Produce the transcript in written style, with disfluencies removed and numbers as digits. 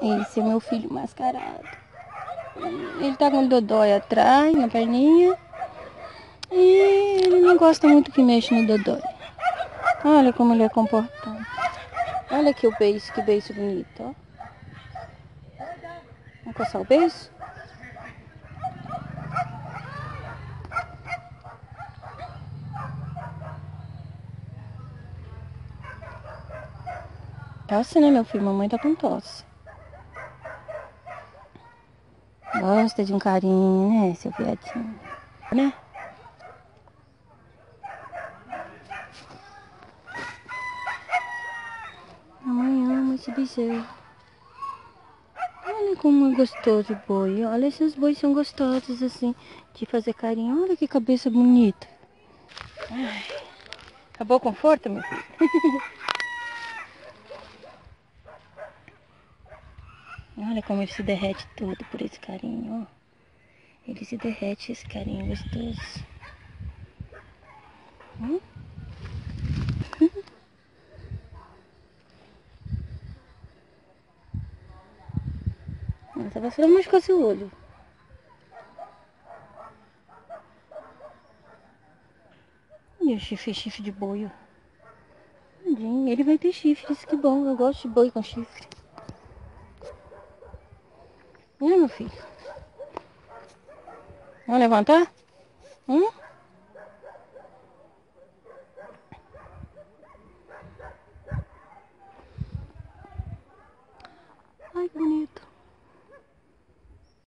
Esse é meu filho mascarado. Ele tá com dodói atrás, na perninha. E ele não gosta muito que mexa no dodói. Olha como ele é comportado. Olha aqui o beiço, que beiço bonito, ó. Vamos coçar o beiço? Tosse, né, meu filho? Mamãe tá com tosse. Gosta de um carinho, né, seu viadinho? Né? Mamãe ama esse bezerro. Olha como é gostoso o boi. Olha, esses bois são gostosos, assim, de fazer carinho. Olha que cabeça bonita. Ai. Acabou o conforto, meu filho? Olha como ele se derrete todo por esse carinho, ó. Ele se derrete, esse carinho gostoso. Essa vassoura machucou seu olho. E o chifre de boi, ó. Ele vai ter chifre, isso que bom. Eu gosto de boi com chifre. Olha, meu filho. Vamos levantar? Ai, que bonito.